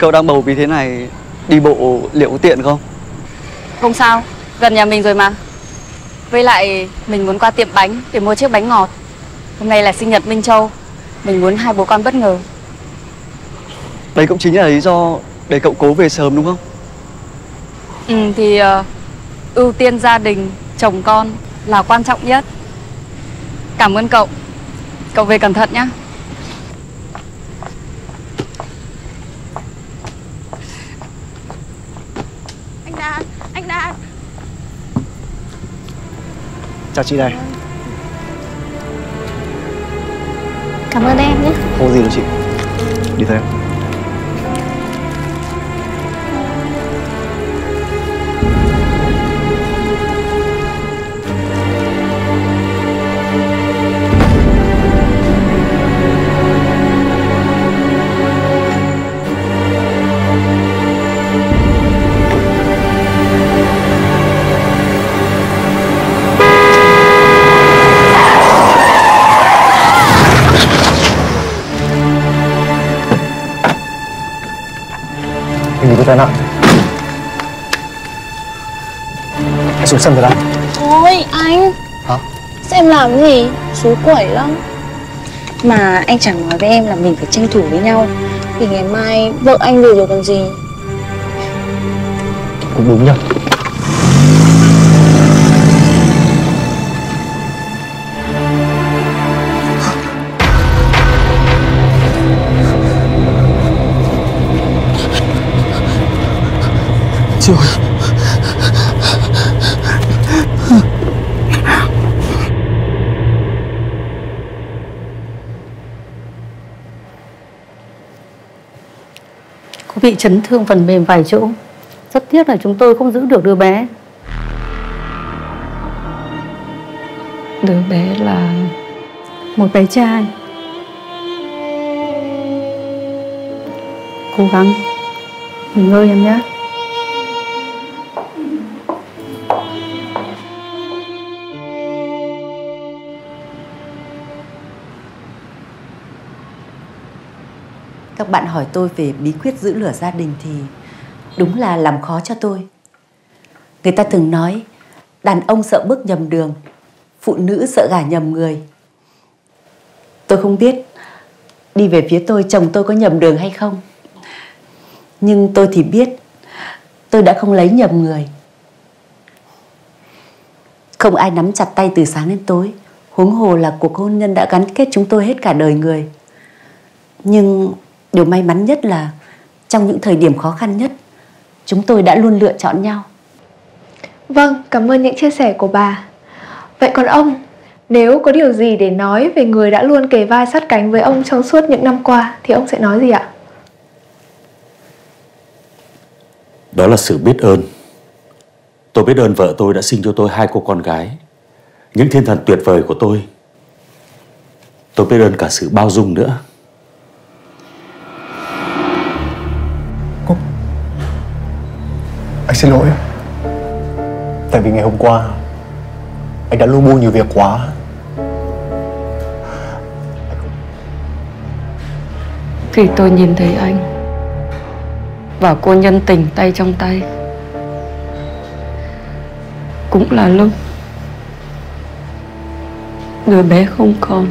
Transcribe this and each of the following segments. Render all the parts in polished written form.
Cậu đang bầu bí thế này, đi bộ liệu có tiện không? Không sao, gần nhà mình rồi mà. Với lại mình muốn qua tiệm bánh để mua chiếc bánh ngọt. Hôm nay là sinh nhật Minh Châu, mình muốn hai bố con bất ngờ. Đấy cũng chính là lý do để cậu cố về sớm đúng không? Ừ thì ưu tiên gia đình, chồng con là quan trọng nhất. Cảm ơn cậu. Cậu về cẩn thận nhé. Anh Đạt, anh Đạt. Chào chị đây. Cảm ơn em nhé. Không gì đâu chị. Đi theo. Thế nào? Anh xuống sân rồi đó. Ôi anh. Hả? Sao em làm gì? Xúi quẩy lắm. Mà anh chẳng nói với em là mình phải tranh thủ với nhau, vì ngày mai vợ anh về rồi còn gì. Cũng đúng nhở. Trời ơi. Cô bị chấn thương phần mềm vài chỗ. Rất tiếc là chúng tôi không giữ được đứa bé. Đứa bé là một bé trai. Cố gắng nghỉ ngơi em nhé. Các bạn hỏi tôi về bí quyết giữ lửa gia đình thì đúng là làm khó cho tôi. Người ta thường nói đàn ông sợ bước nhầm đường, phụ nữ sợ gả nhầm người. Tôi không biết đi về phía tôi chồng tôi có nhầm đường hay không. Nhưng tôi thì biết tôi đã không lấy nhầm người. Không ai nắm chặt tay từ sáng đến tối, huống hồ là cuộc hôn nhân đã gắn kết chúng tôi hết cả đời người. Nhưng điều may mắn nhất là trong những thời điểm khó khăn nhất, chúng tôi đã luôn lựa chọn nhau. Vâng, cảm ơn những chia sẻ của bà. Vậy còn ông, nếu có điều gì để nói về người đã luôn kề vai sát cánh với ông trong suốt những năm qua thì ông sẽ nói gì ạ? Đó là sự biết ơn. Tôi biết ơn vợ tôi đã sinh cho tôi hai cô con gái, những thiên thần tuyệt vời của tôi. Tôi biết ơn cả sự bao dung nữa. Anh xin lỗi. Tại vì ngày hôm qua anh đã lu bu nhiều việc quá. Khi tôi nhìn thấy anh và cô nhân tình tay trong tay, cũng là lúc đứa bé không còn.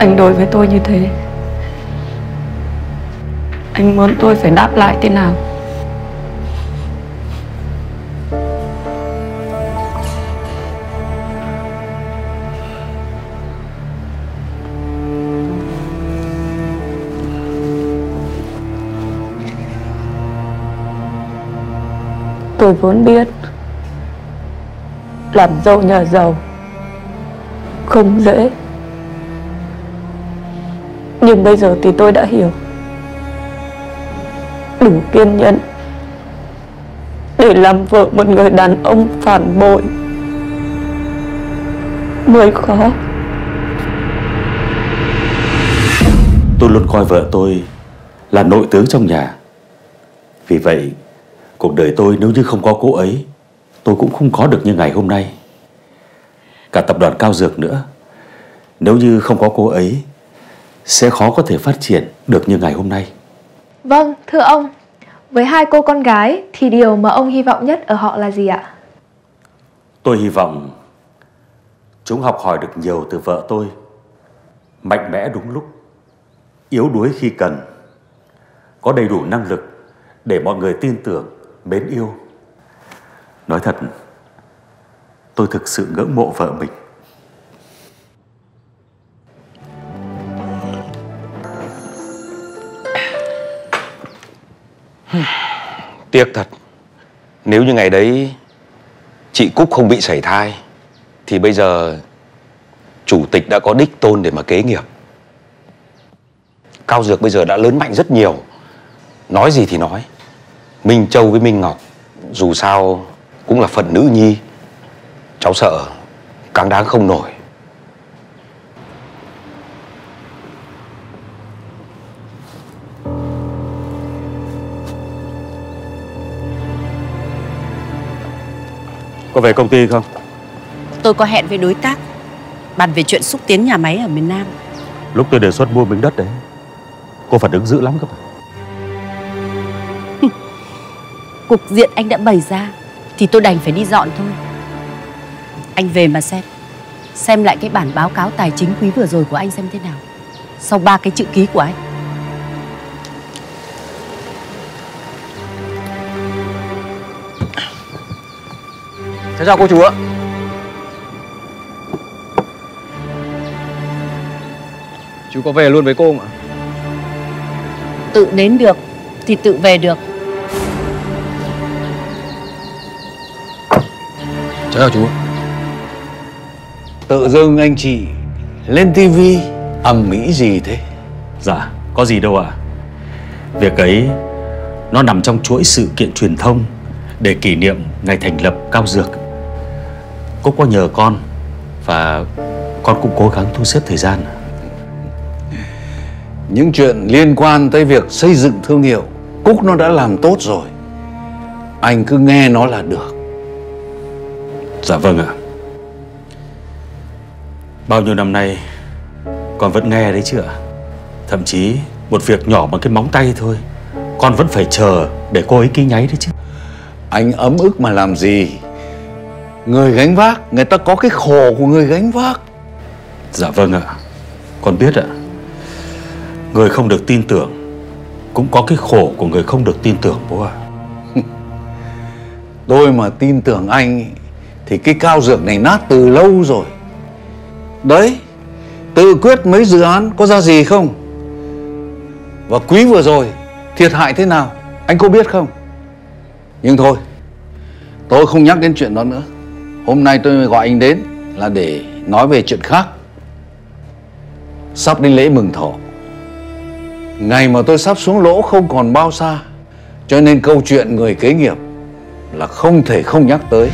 Anh đối với tôi như thế, anh muốn tôi phải đáp lại thế nào? Tôi vốn biết làm dâu nhờ giàu không dễ. Nhưng bây giờ thì tôi đã hiểu, đủ kiên nhẫn để làm vợ một người đàn ông phản bội mới khó. Tôi luôn coi vợ tôi là nội tướng trong nhà. Vì vậy, cuộc đời tôi nếu như không có cô ấy, tôi cũng không có được như ngày hôm nay. cả tập đoàn Cao Dược nữa. Nếu như không có cô ấy, sẽ khó có thể phát triển được như ngày hôm nay. Vâng, thưa ông, với hai cô con gái thì điều mà ông hy vọng nhất ở họ là gì ạ? Tôi hy vọng chúng học hỏi được nhiều từ vợ tôi. Mạnh mẽ đúng lúc, yếu đuối khi cần, có đầy đủ năng lực để mọi người tin tưởng, mến yêu. Nói thật, tôi thực sự ngưỡng mộ vợ mình. Tiếc thật, nếu như ngày đấy chị Cúc không bị sảy thai thì bây giờ chủ tịch đã có đích tôn để mà kế nghiệp. Cao Dược bây giờ đã lớn mạnh rất nhiều. Nói gì thì nói, Minh Châu với Minh Ngọc dù sao cũng là phận nữ nhi, cháu sợ càng đáng không nổi. Có về công ty không? Tôi có hẹn với đối tác bàn về chuyện xúc tiến nhà máy ở miền Nam. Lúc tôi đề xuất mua miếng đất đấy, cô phản ứng dữ lắm cơ mà. Cục diện anh đã bày ra thì tôi đành phải đi dọn thôi. Anh về mà xem lại cái bản báo cáo tài chính quý vừa rồi của anh xem thế nào, sau 3 cái chữ ký của anh. Thế chào cô chú ạ. Chú có về luôn với cô không ạ? Tự đến được thì tự về được. Cháu chào chú. Tự dưng anh chị lên tivi ầm ĩ gì thế? Dạ, có gì đâu ạ. Việc ấy nó nằm trong chuỗi sự kiện truyền thông để kỷ niệm ngày thành lập Cao Dược. Cô có nhờ con, và con cũng cố gắng thu xếp thời gian. Những chuyện liên quan tới việc xây dựng thương hiệu, Cúc nó đã làm tốt rồi. Anh cứ nghe nó là được. Dạ vâng ạ. Bao nhiêu năm nay con vẫn nghe đấy chứ ạ. Thậm chí một việc nhỏ bằng cái móng tay thôi, con vẫn phải chờ để cô ấy ký nháy đấy chứ. Anh ấm ức mà làm gì? Người gánh vác, người ta có cái khổ của người gánh vác. Dạ vâng ạ, con biết ạ. Người không được tin tưởng cũng có cái khổ của người không được tin tưởng bố ạ. Tôi mà tin tưởng anh thì cái Cao Dược này nát từ lâu rồi. Đấy, tự quyết mấy dự án có ra gì không? Và quý vừa rồi thiệt hại thế nào anh có biết không? Nhưng thôi, tôi không nhắc đến chuyện đó nữa. Hôm nay tôi gọi anh đến là để nói về chuyện khác. Sắp đến lễ mừng thọ, ngày mà tôi sắp xuống lỗ không còn bao xa, cho nên câu chuyện người kế nghiệp là không thể không nhắc tới.